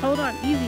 Hold on, easy.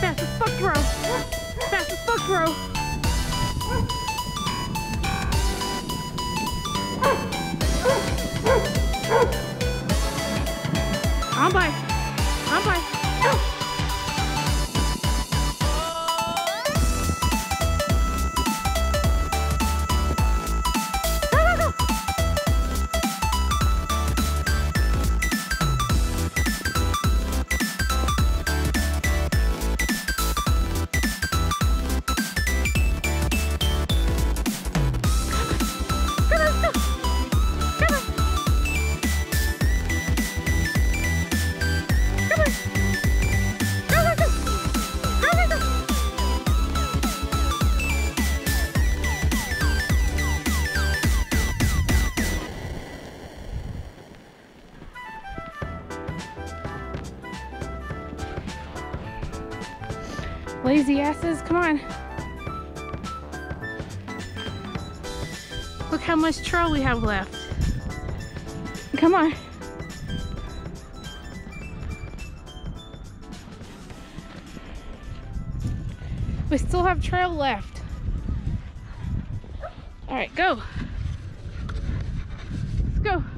Fast as fuck, bro. Fast as fuck, bro. I'm by. I'm by. Lazy asses, come on. Look how much trail we have left. Come on. We still have trail left. All right, go. Let's go.